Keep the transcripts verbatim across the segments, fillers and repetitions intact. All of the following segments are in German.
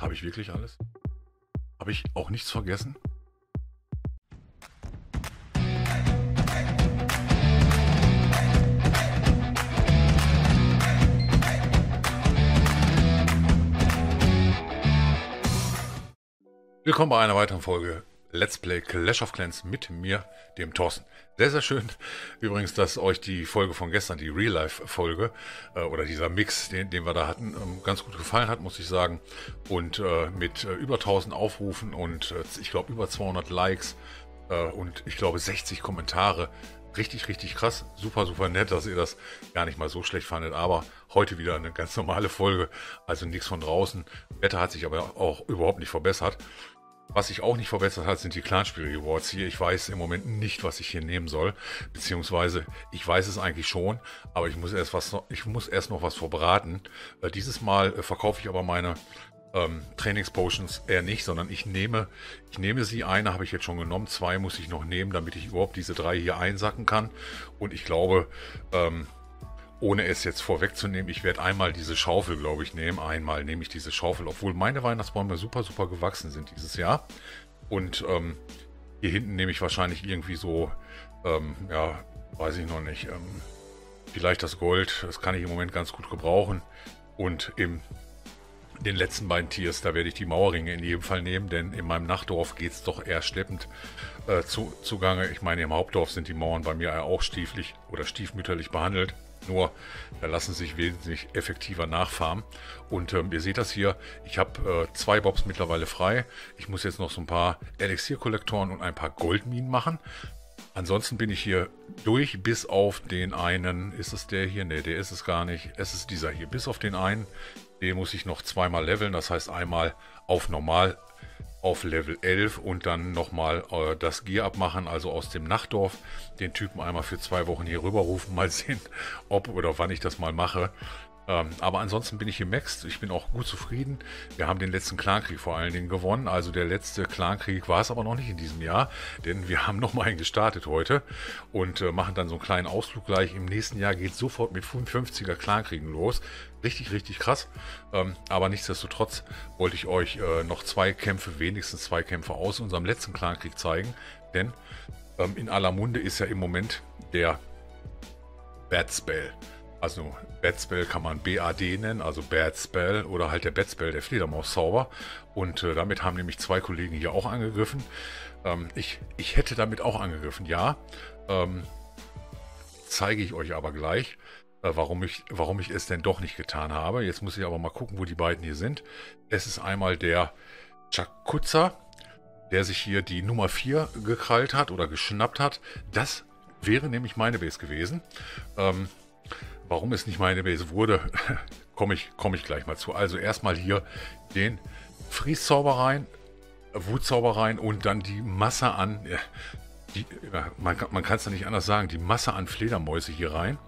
Habe ich wirklich alles? Habe ich auch nichts vergessen? Willkommen bei einer weiteren Folge Let's Play Clash of Clans mit mir, dem Thorsten. Sehr, sehr schön übrigens, dass euch die Folge von gestern, die Real-Life-Folge äh, oder dieser Mix, den, den wir da hatten, ähm, ganz gut gefallen hat, muss ich sagen. Und äh, mit äh, über tausend Aufrufen und äh, ich glaube über zweihundert Likes äh, und ich glaube sechzig Kommentare. Richtig, richtig krass. Super, super nett, dass ihr das gar nicht mal so schlecht fandet. Aber heute wieder eine ganz normale Folge, also nichts von draußen. Wetter hat sich aber auch überhaupt nicht verbessert. Was sich auch nicht verbessert hat, sind die Clanspiel-Rewards hier. Ich weiß im Moment nicht, was ich hier nehmen soll. Beziehungsweise, ich weiß es eigentlich schon, aber ich muss erst, was, ich muss erst noch was vorbraten. Äh, dieses Mal äh, verkaufe ich aber meine ähm, Trainingspotions eher nicht, sondern ich nehme, ich nehme sie. Eine habe ich jetzt schon genommen, zwei muss ich noch nehmen, damit ich überhaupt diese drei hier einsacken kann. Und ich glaube, ähm, ohne es jetzt vorwegzunehmen, ich werde einmal diese Schaufel, glaube ich, nehmen. Einmal nehme ich diese Schaufel, obwohl meine Weihnachtsbäume super, super gewachsen sind dieses Jahr. Und ähm, hier hinten nehme ich wahrscheinlich irgendwie so, ähm, ja, weiß ich noch nicht, ähm, vielleicht das Gold. Das kann ich im Moment ganz gut gebrauchen. Und in den letzten beiden Tiers, da werde ich die Mauerringe in jedem Fall nehmen, denn in meinem Nachtdorf geht es doch eher schleppend äh, zu, zugange. Ich meine, im Hauptdorf sind die Mauern bei mir auch stieflich oder stiefmütterlich behandelt. Nur, da lassen sich wesentlich effektiver nachfarmen. Und ähm, ihr seht das hier, ich habe äh, zwei Bobs mittlerweile frei. Ich muss jetzt noch so ein paar Elixierkollektoren und ein paar Goldminen machen. Ansonsten bin ich hier durch, bis auf den einen. Ist es der hier? Ne, der ist es gar nicht. Es ist dieser hier, bis auf den einen. Den muss ich noch zweimal leveln. Das heißt einmal auf normal, auf Level elf und dann nochmal äh, das Gear abmachen, also aus dem Nachtdorf den Typen einmal für zwei Wochen hier rüberrufen, mal sehen, ob oder wann ich das mal mache. Ähm, aber ansonsten bin ich hier maxed, ich bin auch gut zufrieden. Wir haben den letzten Clankrieg vor allen Dingen gewonnen, also der letzte Clankrieg war es aber noch nicht in diesem Jahr, denn wir haben nochmal einen gestartet heute und äh, machen dann so einen kleinen Ausflug gleich. Im nächsten Jahr geht es sofort mit fünfundfünfziger Clankriegen los. Richtig, richtig krass, ähm, aber nichtsdestotrotz wollte ich euch äh, noch zwei Kämpfe, wenigstens zwei Kämpfe aus unserem letzten Clankrieg zeigen, denn ähm, in aller Munde ist ja im Moment der Bad Spell, also Bad Spell kann man B A D nennen, also Bad Spell oder halt der Bad Spell, der Fledermauszauber, und äh, damit haben nämlich zwei Kollegen hier auch angegriffen. Ähm, ich, ich hätte damit auch angegriffen, ja, ähm, zeige ich euch aber gleich. Warum ich, warum ich es denn doch nicht getan habe. Jetzt muss ich aber mal gucken, wo die beiden hier sind. Es ist einmal der Chakutzer, der sich hier die Nummer vier gekrallt hat oder geschnappt hat. Das wäre nämlich meine Base gewesen. Ähm, warum es nicht meine Base wurde, komme ich, komm ich gleich mal zu. Also erstmal hier den Friezzauber rein, Wutzauber rein und dann die Masse an... Äh, Die, man man kann es ja nicht anders sagen, die Masse an Fledermäuse hier rein,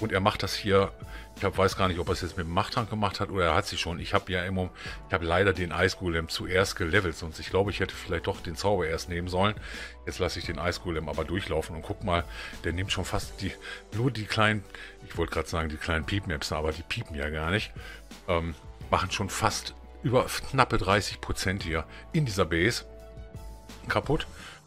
und er macht das hier, ich hab, weiß gar nicht, ob er es jetzt mit dem Machttrank gemacht hat oder er hat sie schon. Ich habe ja immer, ich habe leider den Eisgolem zuerst gelevelt, sonst ich glaube, ich hätte vielleicht doch den Zauber erst nehmen sollen. Jetzt lasse ich den Eisgolem aber durchlaufen und guck mal, der nimmt schon fast die, nur die kleinen, ich wollte gerade sagen die kleinen Piepmaps, aber die piepen ja gar nicht, ähm, machen schon fast über knappe dreißig Prozent hier in dieser Base kaputt.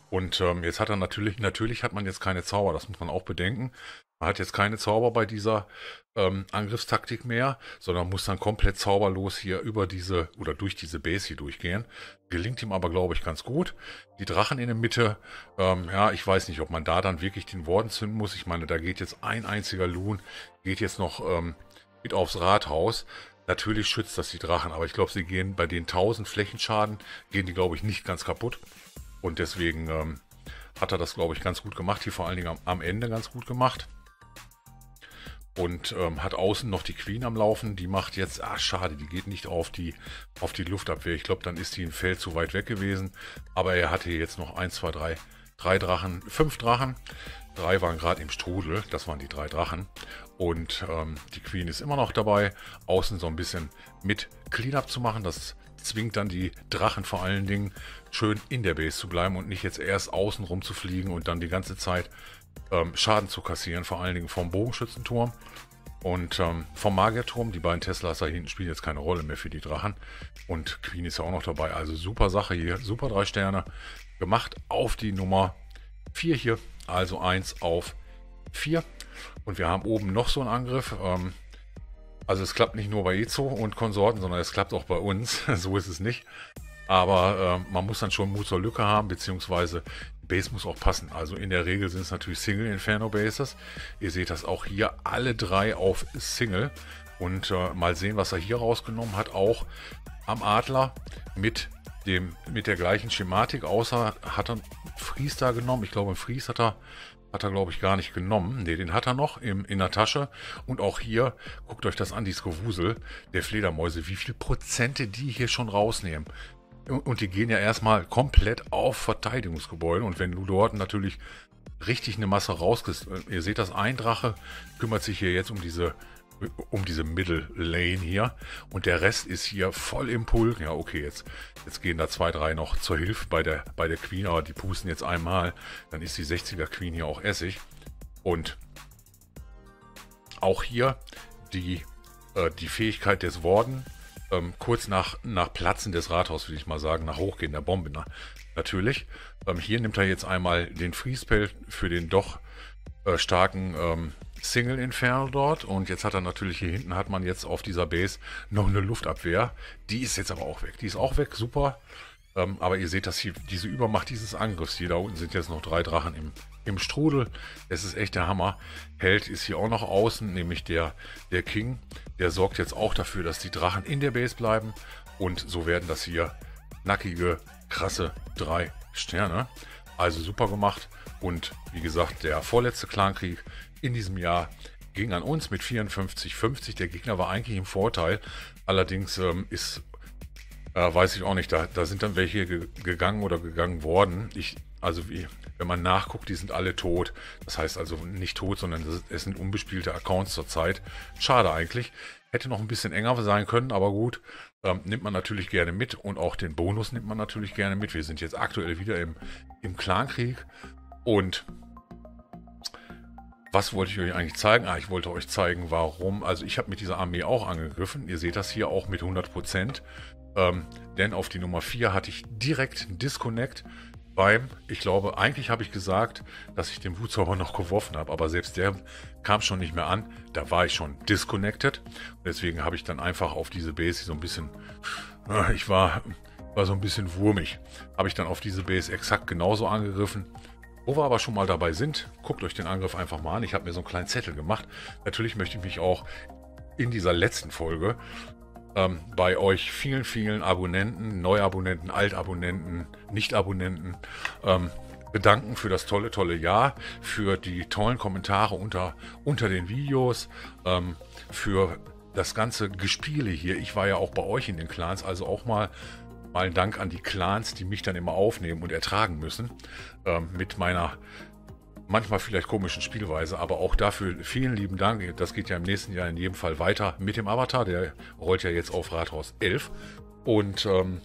Und ähm, jetzt hat er natürlich, natürlich hat man jetzt keine Zauber, das muss man auch bedenken. Man hat jetzt keine Zauber bei dieser ähm, Angriffstaktik mehr, sondern muss dann komplett zauberlos hier über diese oder durch diese Base hier durchgehen. Gelingt ihm aber, glaube ich, ganz gut. Die Drachen in der Mitte, ähm, ja, ich weiß nicht, ob man da dann wirklich den Warden zünden muss. Ich meine, da geht jetzt ein einziger Loon, geht jetzt noch ähm, mit aufs Rathaus. Natürlich schützt das die Drachen, aber ich glaube, sie gehen bei den tausend Flächenschaden, gehen die, glaube ich, nicht ganz kaputt. Und deswegen ähm, hat er das, glaube ich, ganz gut gemacht. Hier vor allen Dingen am, am Ende ganz gut gemacht. Und ähm, hat außen noch die Queen am Laufen. Die macht jetzt, ah schade, die geht nicht auf die, auf die Luftabwehr. Ich glaube, dann ist die im Feld zu weit weg gewesen. Aber er hatte jetzt noch eins, zwei, drei, drei Drachen, fünf Drachen. Drei waren gerade im Strudel, das waren die drei Drachen. Und ähm, die Queen ist immer noch dabei, außen so ein bisschen mit Cleanup zu machen. Das zwingt dann die Drachen vor allen Dingen schön in der Base zu bleiben und nicht jetzt erst außen rum zu fliegen und dann die ganze Zeit ähm, Schaden zu kassieren, vor allen Dingen vom Bogenschützenturm. Und ähm, vom Magierturm, die beiden Teslas da hinten spielen jetzt keine Rolle mehr für die Drachen. Und Queen ist ja auch noch dabei. Also super Sache hier. Super drei Sterne gemacht auf die Nummer vier hier. Also eins auf vier. Und wir haben oben noch so einen Angriff. Ähm, also es klappt nicht nur bei Ezo und Konsorten, sondern es klappt auch bei uns. So ist es nicht. Aber äh, man muss dann schon Mut zur Lücke haben, beziehungsweise die Base muss auch passen. Also in der Regel sind es natürlich Single Inferno Bases. Ihr seht das auch hier, alle drei auf Single. Und äh, mal sehen, was er hier rausgenommen hat, auch am Adler mit, dem, mit der gleichen Schematik, außer hat er einen Fries da genommen. Ich glaube, einen Fries hat er, hat er glaube ich, gar nicht genommen. Ne, den hat er noch im, in der Tasche. Und auch hier, guckt euch das an, die Skowusel der Fledermäuse, wie viel Prozente die hier schon rausnehmen. Und die gehen ja erstmal komplett auf Verteidigungsgebäude. Und wenn du dort natürlich richtig eine Masse rauskriegst, ihr seht das, ein Drache kümmert sich hier jetzt um diese, um diese Middle Lane hier. Und der Rest ist hier voll im Pull. Ja, okay, jetzt, jetzt gehen da zwei, drei noch zur Hilfe bei der, bei der Queen. Aber die pusten jetzt einmal. Dann ist die sechziger Queen hier auch Essig. Und auch hier die, äh, die Fähigkeit des Warden. Ähm, kurz nach, nach Platzen des Rathaus, würde ich mal sagen, nach Hochgehen der Bombe, na, natürlich. Ähm, hier nimmt er jetzt einmal den Freespell für den doch äh, starken ähm, Single Inferno dort. Und jetzt hat er natürlich hier hinten, hat man jetzt auf dieser Base noch eine Luftabwehr. Die ist jetzt aber auch weg. Die ist auch weg, super. Ähm, aber ihr seht, dass hier diese Übermacht dieses Angriffs, hier da unten sind jetzt noch drei Drachen im, im Strudel. Es ist echt der Hammer. Held ist hier auch noch außen, nämlich der, der King. Der sorgt jetzt auch dafür, dass die Drachen in der Base bleiben. Und so werden das hier knackige, krasse drei Sterne. Also super gemacht. Und wie gesagt, der vorletzte Clankrieg in diesem Jahr ging an uns mit vierundfünfzig fünfzig. Der Gegner war eigentlich im Vorteil. Allerdings ähm, ist, äh, weiß ich auch nicht, da, da sind dann welche ge gegangen oder gegangen worden. Ich, also wie... Wenn man nachguckt, die sind alle tot. Das heißt also nicht tot, sondern es sind unbespielte Accounts zurzeit. Schade eigentlich. Hätte noch ein bisschen enger sein können, aber gut. Ähm, nimmt man natürlich gerne mit und auch den Bonus nimmt man natürlich gerne mit. Wir sind jetzt aktuell wieder im, im Clankrieg. Und was wollte ich euch eigentlich zeigen? Ah, ich wollte euch zeigen, warum. Also ich habe mit dieser Armee auch angegriffen. Ihr seht das hier auch mit hundert Prozent. Ähm, denn auf die Nummer vier hatte ich direkt einen Disconnect. Beim, ich glaube, eigentlich habe ich gesagt, dass ich den Wutzauber noch geworfen habe, aber selbst der kam schon nicht mehr an. Da war ich schon disconnected. Deswegen habe ich dann einfach auf diese Base so ein bisschen, ich war, war so ein bisschen wurmig, habe ich dann auf diese Base exakt genauso angegriffen. Wo wir aber schon mal dabei sind, guckt euch den Angriff einfach mal an. Ich habe mir so einen kleinen Zettel gemacht. Natürlich möchte ich mich auch in dieser letzten Folge Ähm, bei euch vielen, vielen Abonnenten, Neuabonnenten, Altabonnenten, Nicht-Abonnenten ähm, bedanken für das tolle, tolle Jahr, für die tollen Kommentare unter, unter den Videos, ähm, für das ganze Gespiele hier. Ich war ja auch bei euch in den Clans, also auch mal, mal ein Dank an die Clans, die mich dann immer aufnehmen und ertragen müssen ähm, mit meiner manchmal vielleicht komischen Spielweise, aber auch dafür vielen lieben Dank. Das geht ja im nächsten Jahr in jedem Fall weiter mit dem Avatar. Der rollt ja jetzt auf Rathaus elf. Und ähm,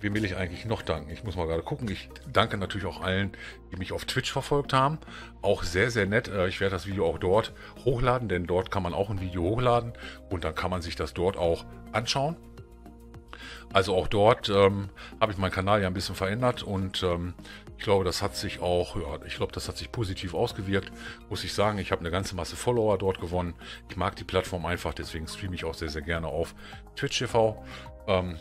wem will ich eigentlich noch danken? Ich muss mal gerade gucken. Ich danke natürlich auch allen, die mich auf Twitch verfolgt haben. Auch sehr, sehr nett. Ich werde das Video auch dort hochladen, denn dort kann man auch ein Video hochladen. Und dann kann man sich das dort auch anschauen. Also auch dort ähm, habe ich meinen Kanal ja ein bisschen verändert und ähm, ich glaube, das hat sich auch, ja, ich glaube, das hat sich positiv ausgewirkt, muss ich sagen. Ich habe eine ganze Masse Follower dort gewonnen. Ich mag die Plattform einfach, deswegen streame ich auch sehr, sehr gerne auf Twitch punkt t v. Ähm,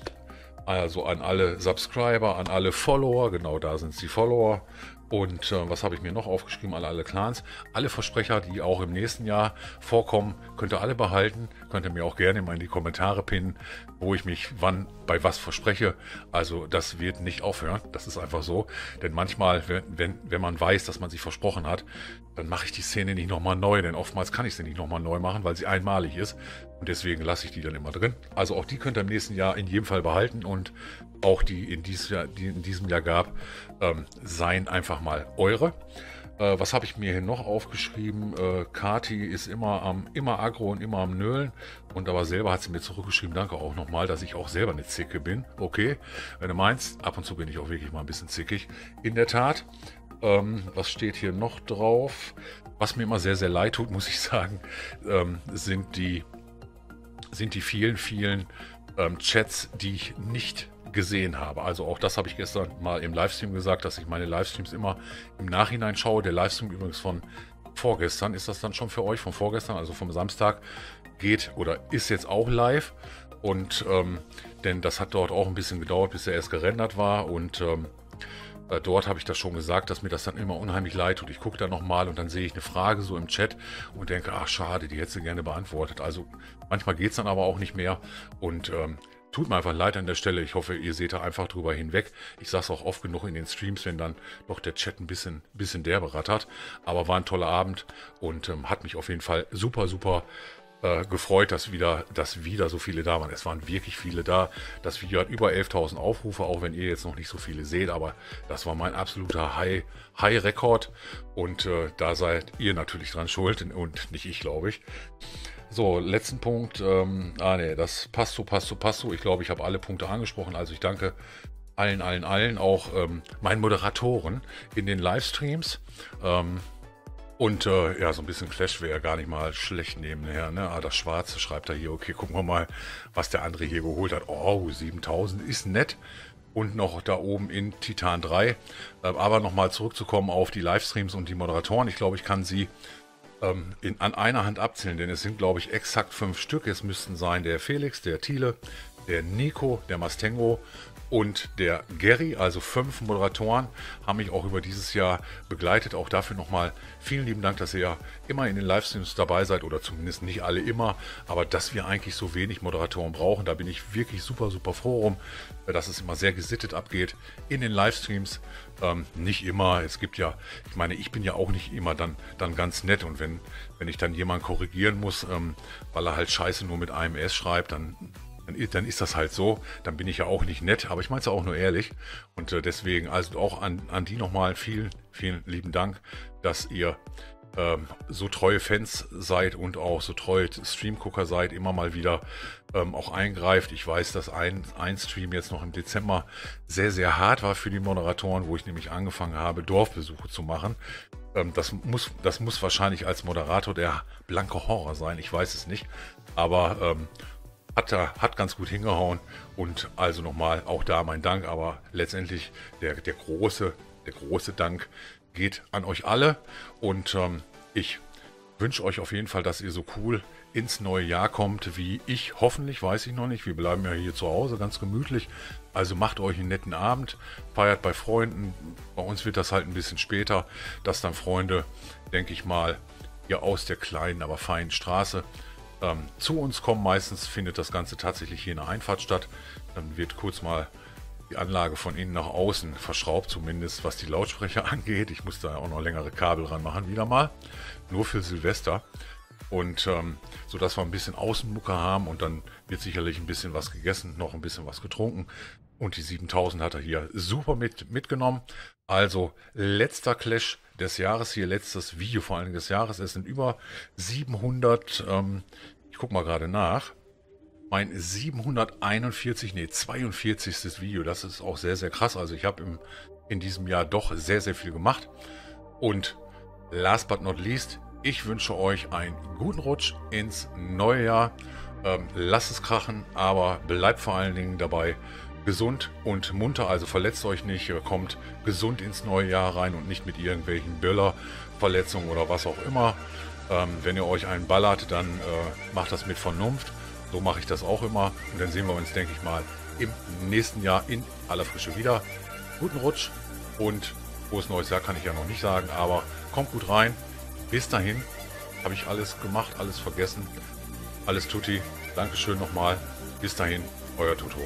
also an alle Subscriber, an alle Follower, genau da sind es die Follower. Und äh, was habe ich mir noch aufgeschrieben? Alle, alle Clans, alle Versprecher, die auch im nächsten Jahr vorkommen, könnt ihr alle behalten. Könnt ihr mir auch gerne mal in die Kommentare pinnen, wo ich mich wann bei was verspreche. Also das wird nicht aufhören, das ist einfach so. Denn manchmal, wenn, wenn, wenn man weiß, dass man sich versprochen hat, dann mache ich die Szene nicht nochmal neu. Denn oftmals kann ich sie nicht nochmal neu machen, weil sie einmalig ist. Und deswegen lasse ich die dann immer drin. Also auch die könnt ihr im nächsten Jahr in jedem Fall behalten. Und auch die, in dieses Jahr, die in diesem Jahr gab, ähm, seien einfach mal eure. Äh, was habe ich mir hier noch aufgeschrieben? Äh, Kati ist immer am immer aggro und immer am Nölen. Und aber selber hat sie mir zurückgeschrieben, danke auch nochmal, dass ich auch selber eine Zicke bin. Okay, wenn du meinst, ab und zu bin ich auch wirklich mal ein bisschen zickig. In der Tat. Ähm, was steht hier noch drauf? Was mir immer sehr, sehr leid tut, muss ich sagen, ähm, sind die, sind die vielen, vielen ähm, Chats, die ich nicht gesehen habe. Also auch das habe ich gestern mal im Livestream gesagt, dass ich meine Livestreams immer im Nachhinein schaue. Der Livestream übrigens von vorgestern ist das dann schon für euch, von vorgestern, also vom Samstag, geht oder ist jetzt auch live. Und ähm, denn das hat dort auch ein bisschen gedauert, bis er erst gerendert war. Und ähm, dort habe ich das schon gesagt, dass mir das dann immer unheimlich leid tut. Ich gucke da nochmal und dann sehe ich eine Frage so im Chat und denke, ach schade, die hättest du gerne beantwortet. Also manchmal geht es dann aber auch nicht mehr. Und ähm, tut mir einfach leid an der Stelle. Ich hoffe, ihr seht da einfach drüber hinweg. Ich sage es auch oft genug in den Streams, wenn dann doch der Chat ein bisschen, bisschen derbe rattert. Aber war ein toller Abend und ähm, hat mich auf jeden Fall super, super Äh, gefreut, dass wieder, dass wieder so viele da waren. Es waren wirklich viele da. Das Video hat über elftausend Aufrufe, auch wenn ihr jetzt noch nicht so viele seht, aber das war mein absoluter High, High Rekord und äh, da seid ihr natürlich dran schuld und nicht ich, glaube ich. So, letzten Punkt. Ähm, ah ne, das passt so, passt so, passt so. Ich glaube, ich habe alle Punkte angesprochen, also ich danke allen, allen, allen, auch ähm, meinen Moderatoren in den Livestreams. Ähm, Und äh, ja, so ein bisschen Clash wäre ja gar nicht mal schlecht nebenher. Ne? Ah, das Schwarze schreibt er hier. Okay, gucken wir mal, was der andere hier geholt hat. Oh, siebentausend ist nett. Und noch da oben in Titan drei. Äh, aber nochmal zurückzukommen auf die Livestreams und die Moderatoren. Ich glaube, ich kann sie ähm, in, an einer Hand abzählen, denn es sind, glaube ich, exakt fünf Stück. Es müssten sein der Felix, der Thiele, der Nico, der Mastengo und der Gary, also fünf Moderatoren, haben mich auch über dieses Jahr begleitet. Auch dafür nochmal vielen lieben Dank, dass ihr ja immer in den Livestreams dabei seid oder zumindest nicht alle immer, aber dass wir eigentlich so wenig Moderatoren brauchen, da bin ich wirklich super, super froh rum, dass es immer sehr gesittet abgeht in den Livestreams. Ähm, nicht immer, es gibt ja, ich meine, ich bin ja auch nicht immer dann, dann ganz nett und wenn, wenn ich dann jemanden korrigieren muss, ähm, weil er halt Scheiße nur mit einem S schreibt, dann... dann ist das halt so, dann bin ich ja auch nicht nett, aber ich meine es ja auch nur ehrlich und äh, deswegen also auch an, an die nochmal vielen, vielen lieben Dank, dass ihr ähm, so treue Fans seid und auch so treue Streamgucker seid, immer mal wieder ähm, auch eingreift. Ich weiß, dass ein, ein Stream jetzt noch im Dezember sehr, sehr hart war für die Moderatoren, wo ich nämlich angefangen habe, Dorfbesuche zu machen. Ähm, das muss, das muss wahrscheinlich als Moderator der blanke Horror sein, ich weiß es nicht, aber ähm, Hat, da, hat ganz gut hingehauen und also nochmal auch da mein Dank, aber letztendlich der, der, große, der große Dank geht an euch alle und ähm, ich wünsche euch auf jeden Fall, dass ihr so cool ins neue Jahr kommt, wie ich hoffentlich, weiß ich noch nicht, wir bleiben ja hier zu Hause ganz gemütlich, also macht euch einen netten Abend, feiert bei Freunden, bei uns wird das halt ein bisschen später, dass dann Freunde, denke ich mal, hier aus der kleinen, aber feinen Straße Ähm, zu uns kommen. Meistens findet das Ganze tatsächlich hier in der Einfahrt statt. Dann wird kurz mal die Anlage von innen nach außen verschraubt, zumindest was die Lautsprecher angeht. Ich muss da auch noch längere Kabel ran machen, wieder mal. Nur für Silvester. Und ähm, so, dass wir ein bisschen Außenmucke haben und dann wird sicherlich ein bisschen was gegessen, noch ein bisschen was getrunken. Und die siebentausend hat er hier super mit, mitgenommen. Also letzter Clash des Jahres hier, letztes Video vor allem des Jahres. Es sind über siebenhundert, ähm, ich gucke mal gerade nach, mein siebenhunderteinundvierzig, nee, zweiundvierzigste Video. Das ist auch sehr, sehr krass. Also ich habe in diesem Jahr doch sehr, sehr viel gemacht. Und last but not least, ich wünsche euch einen guten Rutsch ins neue Jahr. Ähm, lasst es krachen, aber bleibt vor allen Dingen dabei, gesund und munter, also verletzt euch nicht, kommt gesund ins neue Jahr rein und nicht mit irgendwelchen Böllerverletzungen oder was auch immer. Ähm, wenn ihr euch einen ballert, dann äh, macht das mit Vernunft. So mache ich das auch immer. Und dann sehen wir uns, denke ich mal, im nächsten Jahr in aller Frische wieder. Guten Rutsch und frohes neues Jahr kann ich ja noch nicht sagen, aber kommt gut rein. Bis dahin habe ich alles gemacht, alles vergessen. Alles tutti. Dankeschön nochmal. Bis dahin, euer Toto.